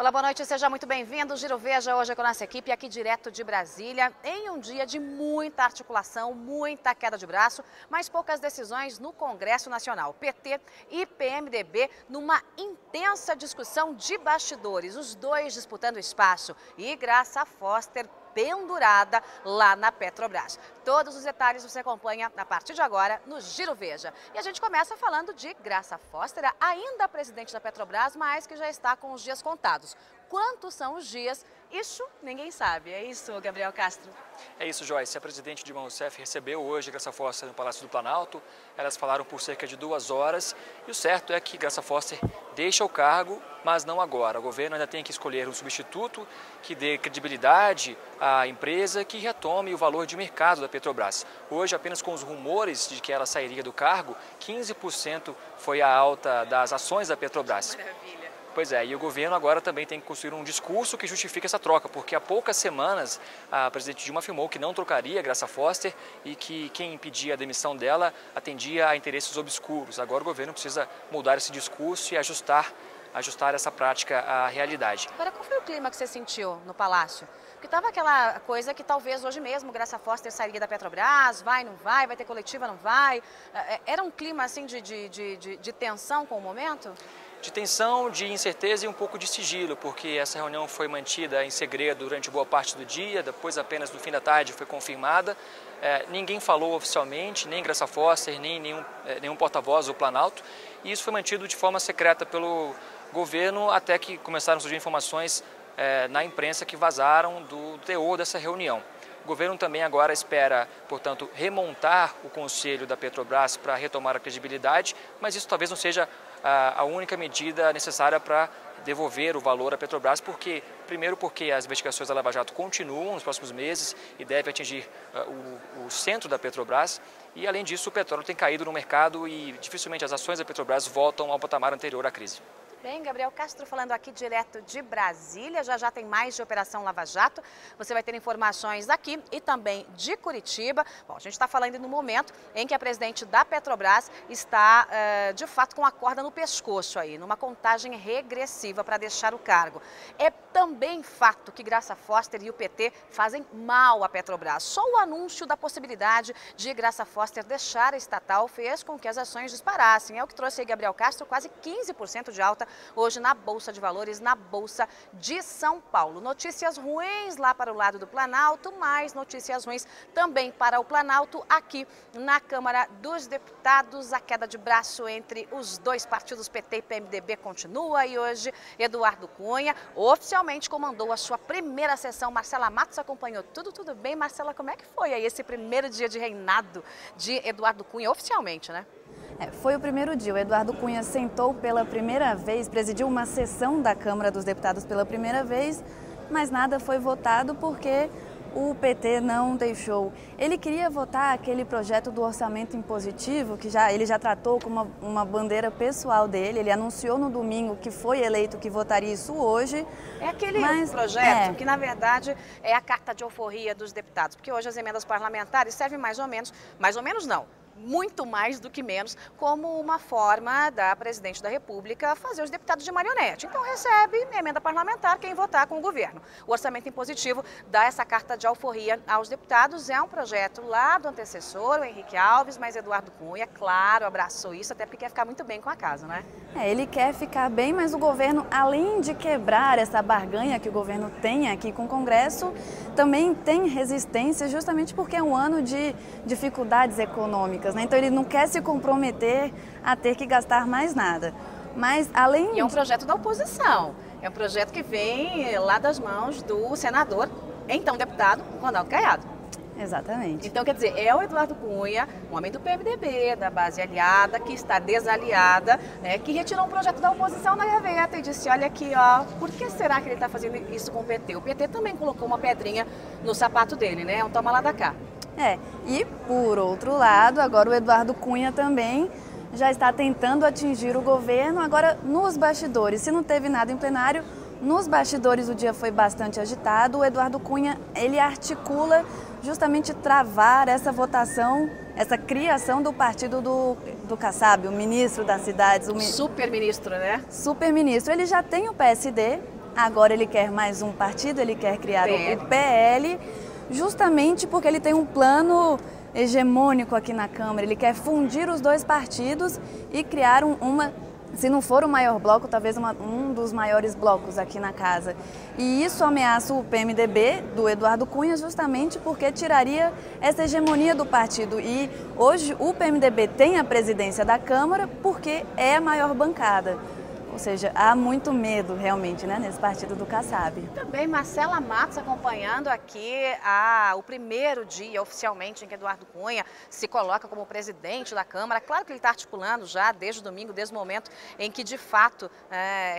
Olá, boa noite, seja muito bem-vindo. Giro Veja hoje com a nossa equipe aqui direto de Brasília, em um dia de muita articulação, muita queda de braço, mas poucas decisões no Congresso Nacional. PT e PMDB numa intensa discussão de bastidores, os dois disputando espaço e Graça Foster pendurada lá na Petrobras. Todos os detalhes você acompanha a partir de agora no Giro Veja. E a gente começa falando de Graça Foster, ainda presidente da Petrobras, mas que já está com os dias contados. Quantos são os dias? Isso ninguém sabe. É isso, Gabriel Castro? É isso, Joyce. A presidente Dilma Rousseff recebeu hoje Graça Foster no Palácio do Planalto. Elas falaram por cerca de 2 horas. E o certo é que Graça Foster deixa o cargo, mas não agora. O governo ainda tem que escolher um substituto que dê credibilidade à empresa, que retome o valor de mercado da Petrobras. Hoje, apenas com os rumores de que ela sairia do cargo, 15% foi a alta das ações da Petrobras. Maravilha. Pois é, e o governo agora também tem que construir um discurso que justifique essa troca, porque há poucas semanas a presidente Dilma afirmou que não trocaria Graça Foster e que quem impedia a demissão dela atendia a interesses obscuros. Agora o governo precisa mudar esse discurso e ajustar essa prática à realidade. Agora, qual foi o clima que você sentiu no Palácio? Porque estava aquela coisa que talvez hoje mesmo Graça Foster sairia da Petrobras, vai, não vai, vai ter coletiva, não vai. Era um clima assim de tensão com o momento? De tensão, de incerteza e um pouco de sigilo, porque essa reunião foi mantida em segredo durante boa parte do dia, depois apenas no fim da tarde foi confirmada. Ninguém falou oficialmente, nem Graça Foster, nem nenhum porta-voz do Planalto, e isso foi mantido de forma secreta pelo governo até que começaram a surgir informações na imprensa que vazaram do teor dessa reunião. O governo também agora espera, portanto, remontar o conselho da Petrobras para retomar a credibilidade, mas isso talvez não seja a única medida necessária para devolver o valor à Petrobras, porque, primeiro, porque as investigações da Lava Jato continuam nos próximos meses e deve atingir o centro da Petrobras, e, além disso, o petróleo tem caído no mercado e dificilmente as ações da Petrobras voltam ao patamar anterior à crise. Bem, Gabriel Castro falando aqui direto de Brasília, já já tem mais de Operação Lava Jato, você vai ter informações aqui e também de Curitiba. Bom, a gente está falando no momento em que a presidente da Petrobras está, de fato, com a corda no pescoço aí, numa contagem regressiva para deixar o cargo. É também fato que Graça Foster e o PT fazem mal à Petrobras. Só o anúncio da possibilidade de Graça Foster deixar a estatal fez com que as ações disparassem. É o que trouxe aí Gabriel Castro, quase 15% de alta hoje na Bolsa de Valores, na Bolsa de São Paulo. Notícias ruins lá para o lado do Planalto, mas notícias ruins também para o Planalto aqui na Câmara dos Deputados. A queda de braço entre os dois partidos, PT e PMDB, continua e hoje Eduardo Cunha oficialmente comandou a sua primeira sessão. Marcela Matos acompanhou tudo. Tudo bem, Marcela? Como é que foi aí esse primeiro dia de reinado de Eduardo Cunha, oficialmente, né? Foi o primeiro dia. O Eduardo Cunha sentou pela primeira vez, presidiu uma sessão da Câmara dos Deputados pela primeira vez, mas nada foi votado porque o PT não deixou. Ele queria votar aquele projeto do orçamento impositivo, que ele já tratou como uma bandeira pessoal dele. Ele anunciou no domingo que foi eleito, que votaria isso hoje. É aquele projeto que, na verdade, é a carta de alforria dos deputados, porque hoje as emendas parlamentares servem mais ou menos não, muito mais do que menos, como uma forma da presidente da República fazer os deputados de marionete. Então recebe emenda parlamentar quem votar com o governo. O orçamento impositivo dá essa carta de alforria aos deputados. É um projeto lá do antecessor, o Henrique Alves, mas Eduardo Cunha, claro, abraçou isso, até porque quer ficar muito bem com a casa, né? Ele quer ficar bem, mas o governo, além de quebrar essa barganha que o governo tem aqui com o Congresso, também tem resistência, justamente porque é um ano de dificuldades econômicas. Então ele não quer se comprometer a ter que gastar mais nada. Mas além... E é um projeto da oposição, é um projeto que vem lá das mãos do senador, então deputado, Ronaldo Caiado. Exatamente. Então, quer dizer, é o Eduardo Cunha, um homem do PMDB, da base aliada, que está desaliada, né, que retirou um projeto da oposição na gaveta e disse, olha aqui, ó, por que será que ele está fazendo isso com o PT? O PT também colocou uma pedrinha no sapato dele, né? Um toma lá da cá. E por outro lado, agora o Eduardo Cunha também já está tentando atingir o governo, agora nos bastidores. Se não teve nada em plenário, nos bastidores o dia foi bastante agitado. O Eduardo Cunha, ele articula justamente travar essa votação, essa criação do partido do Kassab, o ministro das cidades. Super-ministro, né? Super-ministro. Ele já tem o PSD, Agora ele quer mais um partido, ele quer criar o PL, justamente porque ele tem um plano hegemônico aqui na Câmara. Ele quer fundir os dois partidos e criar uma, se não for o maior bloco, talvez um dos maiores blocos aqui na casa. E isso ameaça o PMDB do Eduardo Cunha justamente porque tiraria essa hegemonia do partido. E hoje o PMDB tem a presidência da Câmara porque é a maior bancada. Ou seja, há muito medo realmente, né, nesse partido do Kassab. Também Marcela Matos acompanhando aqui o primeiro dia oficialmente em que Eduardo Cunha se coloca como presidente da Câmara. Claro que ele está articulando já desde o domingo, desde o momento em que de fato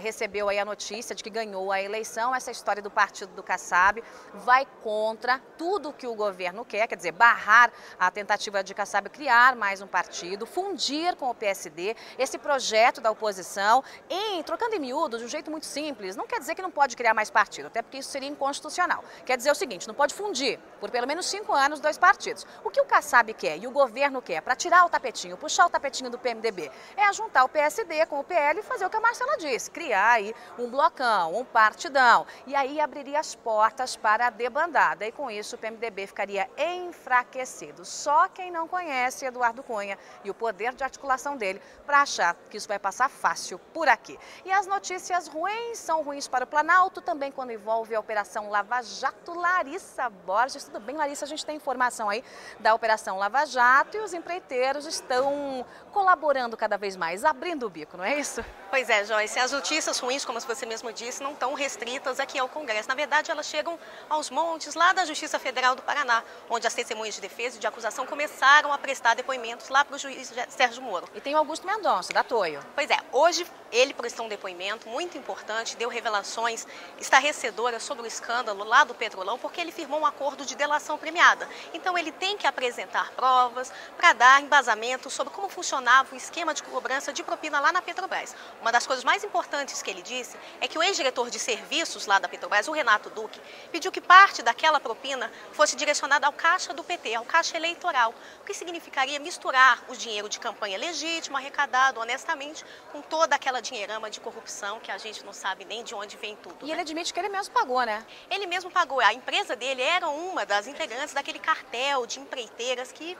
recebeu aí a notícia de que ganhou a eleição. Essa história do partido do Kassab vai contra tudo o que o governo quer dizer, barrar a tentativa de Kassab criar mais um partido, fundir com o PSD, esse projeto da oposição. E, trocando em miúdo, de um jeito muito simples, não quer dizer que não pode criar mais partido, até porque isso seria inconstitucional. Quer dizer o seguinte, não pode fundir por pelo menos 5 anos dois partidos. O que o Kassab quer e o governo quer para tirar o tapetinho, puxar o tapetinho do PMDB, é juntar o PSD com o PL e fazer o que a Marcela disse, criar aí um blocão, um partidão. E aí abriria as portas para a debandada e com isso o PMDB ficaria enfraquecido. Só quem não conhece Eduardo Cunha e o poder de articulação dele para achar que isso vai passar fácil por aqui. E as notícias ruins são ruins para o Planalto, também quando envolve a Operação Lava Jato. Larissa Borges, tudo bem, Larissa? A gente tem informação aí da Operação Lava Jato e os empreiteiros estão colaborando cada vez mais, abrindo o bico, não é isso? Pois é, Joyce. As notícias ruins, como você mesmo disse, não estão restritas aqui ao Congresso. Na verdade, elas chegam aos montes lá da Justiça Federal do Paraná, onde as testemunhas de defesa e de acusação começaram a prestar depoimentos lá para o juiz Sérgio Moro. E tem o Augusto Mendonça, da Toyo. Pois é, hoje ele prestou um depoimento muito importante, deu revelações estarrecedoras sobre o escândalo lá do Petrolão, porque ele firmou um acordo de delação premiada. Então ele tem que apresentar provas para dar embasamento sobre como funcionava o esquema de cobrança de propina lá na Petrobras. Uma das coisas mais importantes que ele disse é que o ex-diretor de serviços lá da Petrobras, o Renato Duque, pediu que parte daquela propina fosse direcionada ao caixa do PT, ao caixa eleitoral, o que significaria misturar o dinheiro de campanha legítimo, arrecadado honestamente, com toda aquela dinheirama de corrupção que a gente não sabe nem de onde vem tudo. E né? Ele admite que ele mesmo pagou, né? Ele mesmo pagou. A empresa dele era uma das integrantes daquele cartel de empreiteiras que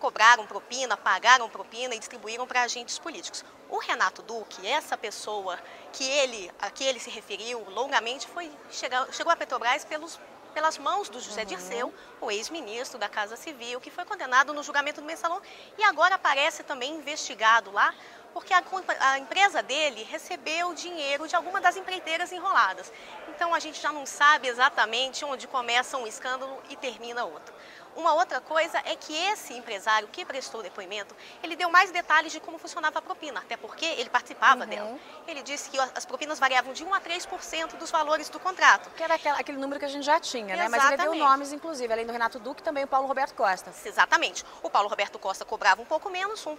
cobraram propina, pagaram propina e distribuíram para agentes políticos. O Renato Duque, essa pessoa a que ele se referiu longamente, chegou à Petrobras pelas mãos do José Dirceu, o ex-ministro da Casa Civil, que foi condenado no julgamento do Mensalão e agora aparece também investigado lá, porque a empresa dele recebeu dinheiro de alguma das empreiteiras enroladas. Então a gente já não sabe exatamente onde começa um escândalo e termina outro. Uma outra coisa é que esse empresário que prestou depoimento, ele deu mais detalhes de como funcionava a propina, até porque ele participava dela. Ele disse que as propinas variavam de 1 a 3% dos valores do contrato. Que era aquele número que a gente já tinha, né? Mas ele deu nomes, inclusive, além do Renato Duque, também o Paulo Roberto Costa. Exatamente. O Paulo Roberto Costa cobrava um pouco menos, 1%.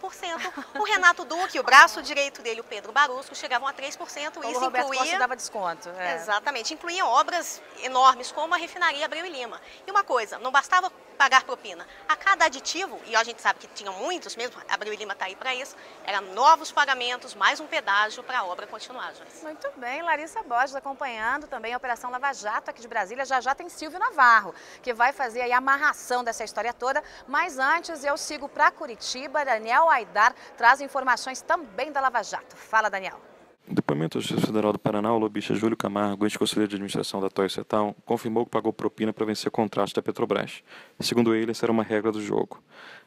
O Renato Duque, o braço direito dele, o Pedro Barusco, chegavam a 3%. Paulo Roberto Costa dava desconto. É. Exatamente. Incluía obras enormes, como a refinaria Abreu e Lima. E uma coisa, não bastava pagar propina. A cada aditivo, e a gente sabe que tinha muitos mesmo, Abreu e Lima está aí para isso, eram novos pagamentos, mais um pedágio para a obra continuar. Joyce. Muito bem, Larissa Borges acompanhando também a Operação Lava Jato aqui de Brasília. Já já tem Silvio Navarro, que vai fazer aí a amarração dessa história toda, mas antes eu sigo para Curitiba. Daniel Aidar traz informações também da Lava Jato. Fala, Daniel. Em depoimento à Justiça Federal do Paraná, o lobista Júlio Camargo, ex-conselheiro de administração da Toyo Setal, confirmou que pagou propina para vencer contratos da Petrobras. Segundo ele, essa era uma regra do jogo.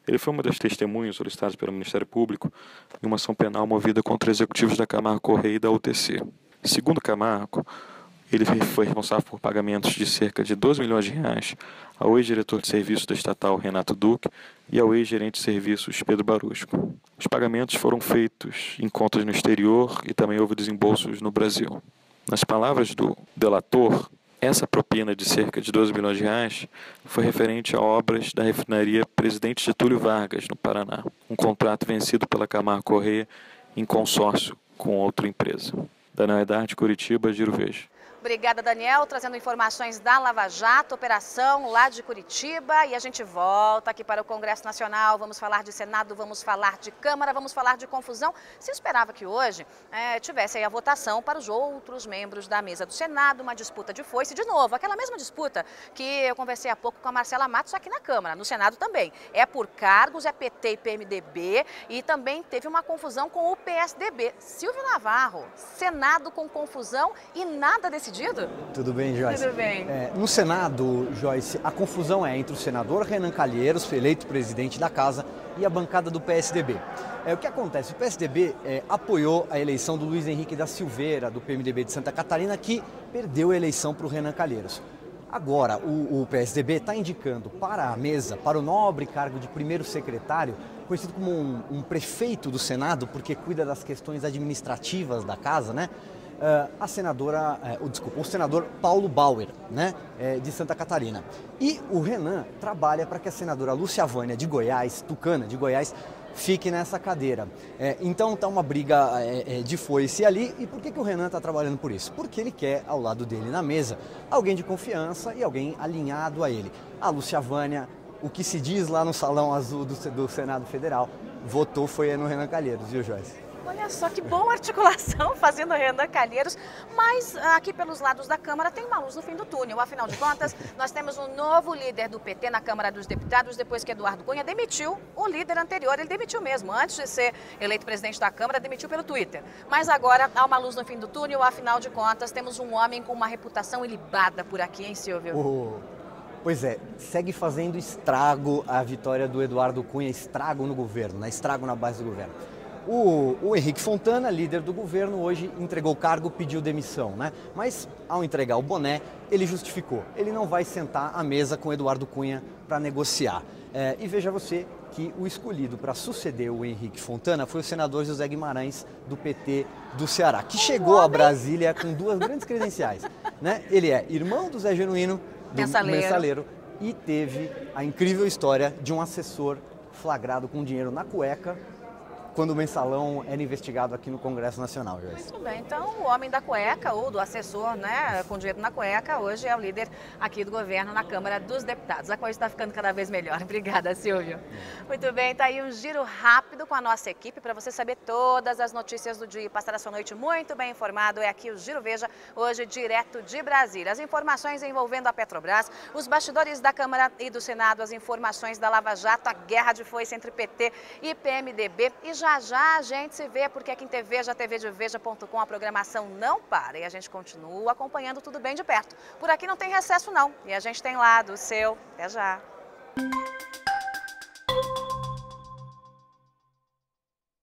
Ele foi uma das testemunhas solicitadas pelo Ministério Público em uma ação penal movida contra executivos da Camargo Correia e da UTC. Segundo Camargo, ele foi responsável por pagamentos de cerca de R$ 12 milhões ao ex-diretor de serviços da estatal Renato Duque e ao ex-gerente de serviços Pedro Barusco. Os pagamentos foram feitos em contas no exterior e também houve desembolsos no Brasil. Nas palavras do delator, essa propina de cerca de R$ 12 milhões foi referente a obras da refinaria Presidente Getúlio Vargas, no Paraná, um contrato vencido pela Camargo Correia em consórcio com outra empresa. Daniel Aidar, de Curitiba, Giro Veja. Obrigada, Daniel, trazendo informações da Lava Jato, operação lá de Curitiba. E a gente volta aqui para o Congresso Nacional. Vamos falar de Senado, vamos falar de Câmara, vamos falar de confusão. Se esperava que hoje tivesse aí a votação para os outros membros da mesa do Senado, uma disputa de foice, de novo, aquela mesma disputa que eu conversei há pouco com a Marcela Matos aqui na Câmara, no Senado também. É por cargos, é PT e PMDB, e também teve uma confusão com o PSDB. Silvio Navarro, Senado com confusão e nada decidido? Tudo bem, Joyce? Tudo bem. No Senado, Joyce, a confusão é entre o senador Renan Calheiros, eleito presidente da Casa, e a bancada do PSDB. O que acontece? O PSDB apoiou a eleição do Luiz Henrique da Silveira, do PMDB de Santa Catarina, que perdeu a eleição para o Renan Calheiros. Agora, o PSDB está indicando para a mesa, para o nobre cargo de primeiro secretário, conhecido como um prefeito do Senado, porque cuida das questões administrativas da casa, né? O senador Paulo Bauer, né, de Santa Catarina. E o Renan trabalha para que a senadora Lúcia Vânia, de Goiás, tucana de Goiás, fique nessa cadeira. Então está uma briga de foice ali. E por que o Renan está trabalhando por isso? Porque ele quer, ao lado dele na mesa, alguém de confiança e alguém alinhado a ele. A Lúcia Vânia, o que se diz lá no Salão Azul do Senado Federal, votou foi no Renan Calheiros, viu, Joyce? Olha só que boa articulação fazendo Renan Calheiros, mas aqui pelos lados da Câmara tem uma luz no fim do túnel. Afinal de contas, nós temos um novo líder do PT na Câmara dos Deputados, depois que Eduardo Cunha demitiu o líder anterior. Ele demitiu mesmo, antes de ser eleito presidente da Câmara, demitiu pelo Twitter. Mas agora há uma luz no fim do túnel, afinal de contas, temos um homem com uma reputação ilibada por aqui, hein, Silvio? Pois é, segue fazendo estrago a vitória do Eduardo Cunha, estrago no governo, né? Estrago na base do governo. O Henrique Fontana, líder do governo, hoje entregou o cargo, pediu demissão, né? Mas ao entregar o boné, ele justificou. Ele não vai sentar à mesa com Eduardo Cunha para negociar. E veja você que o escolhido para suceder o Henrique Fontana foi o senador José Guimarães, do PT do Ceará, que chegou a Brasília com duas grandes credenciais, né? Ele é irmão do Zé Genuíno, do Mensaleiro, e teve a incrível história de um assessor flagrado com dinheiro na cueca, quando o Mensalão era investigado aqui no Congresso Nacional, Joyce. Muito bem, então o homem da cueca, ou do assessor, né, com dinheiro na cueca, hoje é o líder aqui do governo na Câmara dos Deputados. A coisa está ficando cada vez melhor. Obrigada, Silvio. Muito bem, tá aí um giro rápido com a nossa equipe para você saber todas as notícias do dia e passar a sua noite muito bem informado. É aqui o Giro Veja, hoje direto de Brasília. As informações envolvendo a Petrobras, os bastidores da Câmara e do Senado, as informações da Lava Jato, a guerra de foice entre PT e PMDB, e já a gente se vê, porque aqui em TVeja, tvdeveja.com, a programação não para e a gente continua acompanhando tudo bem de perto. Por aqui não tem recesso não, e a gente tem lá do seu. Até já!